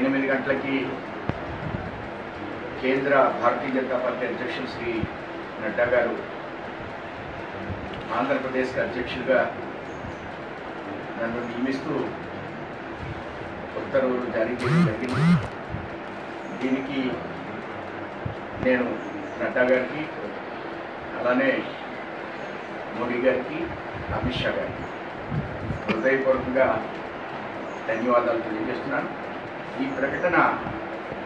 8 గంటలకి కేంద్ర భారతీయ జనతా పార్టీ అధ్యక్షులు శ్రీ నడ్డా గారు ఆంధ్రప్రదేశ్కి అధ్యక్షులుగా నన్ను నియమిస్తూ ఉత్తర్వులు జారీ చేయడం జరిగింది. దీనికి నేను నడ్డా గారికి అలానే మోడీ గారికి అమిత్ షా గారికి హృదయపూర్వకంగా ధన్యవాదాలు తెలియజేస్తున్నాను. ఈ ప్రకటన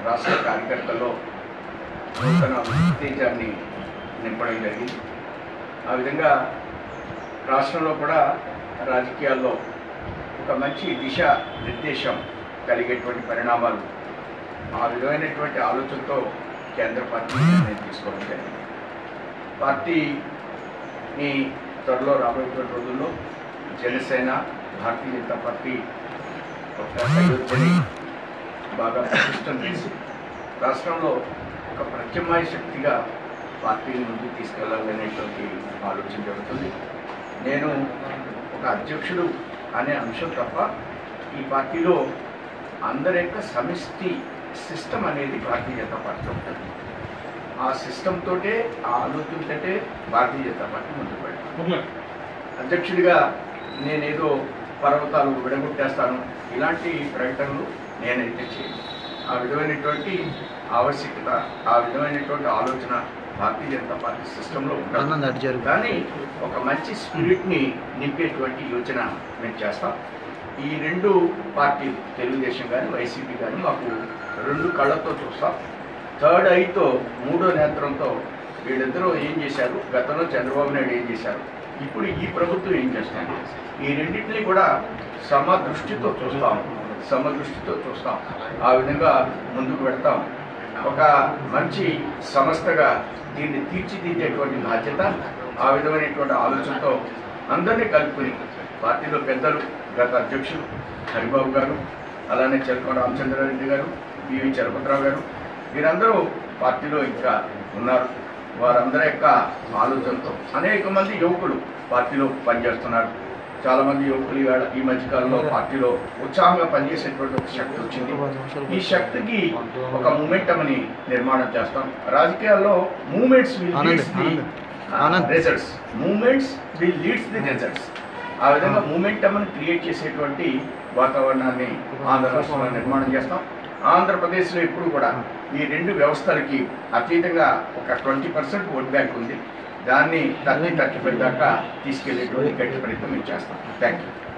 రాష్ట్ర కార్యకర్తల్లో నూతన ఉత్తేజాన్ని నింపడం జరిగింది. ఆ విధంగా రాష్ట్రంలో కూడా రాజకీయాల్లో ఒక మంచి దిశ నిర్దేశం కలిగేటువంటి పరిణామాలు ఆ విధమైనటువంటి ఆలోచనతో కేంద్ర పార్టీ నిర్ణయం తీసుకోవడం జరిగింది. పార్టీని త్వరలో రాబోయేటువంటి రోజుల్లో జనసేన భారతీయ జనతా పార్టీ బాగా ప్రతిష్టం చేసి రాష్ట్రంలో ఒక ప్రత్యామ్నాయ శక్తిగా పార్టీని ముందుకు తీసుకెళ్లాలనేటువంటి ఆలోచన జరుగుతుంది. నేను ఒక అధ్యక్షుడు అనే అంశం తప్ప ఈ పార్టీలో అందరి యొక్క సమిష్టి సిస్టమ్ అనేది భారతీయ జనతా పార్టీ ఉంటుంది. ఆ సిస్టంతోటే ఆ ఆలోచనతోటే భారతీయ జనతా పార్టీ ముందుకు వెళ్తాను. అధ్యక్షుడిగా నేనేదో పర్వతాలు విడగొట్టేస్తాను ఇలాంటి ప్రకటనలు నేనైతే చేయను. ఆ విధమైనటువంటి ఆవశ్యకత ఆ విధమైనటువంటి ఆలోచన భారతీయ జనతా పార్టీ సిస్టంలో ఉంటుంది. కానీ ఒక మంచి స్పిరిట్ని నింపేటువంటి యోచన మేము చేస్తాం. ఈ రెండు పార్టీలు తెలుగుదేశం కానీ వైసీపీ కానీ మాకు రెండు కళ్ళతో చూస్తాం. థర్డ్ ఐతో మూడో నేత్రంతో వీళ్ళిద్దరూ ఏం చేశారు, గతంలో చంద్రబాబు నాయుడు ఏం చేశారు, ఇప్పుడు ఈ ప్రభుత్వం ఏం చేస్తాను, ఈ రెండింటినీ కూడా సమదృష్టితో చూస్తాం. ఆ విధంగా ముందుకు పెడతాం. ఒక మంచి సంస్థగా దీన్ని తీర్చిదిద్దేటువంటి బాధ్యత ఆ విధమైనటువంటి ఆలోచనతో అందరినీ కలుపుకుని పార్టీలో పెద్దలు గత అధ్యక్షులు హరిబాబు గారు అలానే చెలకం రామచంద్రారెడ్డి గారు పివి చలపతిరావు గారు వీరందరూ పార్టీలో ఇంకా ఉన్నారు. వారందరి యొక్క ఆలోచనతో అనేక మంది యువకులు పార్టీలో పనిచేస్తున్నారు. చాలామంది యువకులు ఈ మధ్యకాలంలో పార్టీలో ఉత్సాహంగా పనిచేసేటువంటి ఒక శక్తి వచ్చింది. ఈ శక్తికి ఒక మూమెంటం అని నిర్మాణం చేస్తాం. రాజకీయాల్లో moments will leads the results. ఆ విధంగా మూమెంటం అని క్రియేట్ చేసేటువంటి వాతావరణాన్ని ఆంధ్రప్రదేశ్లో నిర్మాణం చేస్తాం. ఆంధ్రప్రదేశ్లో ఇప్పుడు కూడా ఈ రెండు వ్యవస్థలకి అతీతంగా ఒక 20% ఓట్ బ్యాంక్ ఉంది. దాన్ని 30-35 దాకా తీసుకెళ్లేటువంటి గట్టి ప్రయత్నం మేము చేస్తాం. Thank you.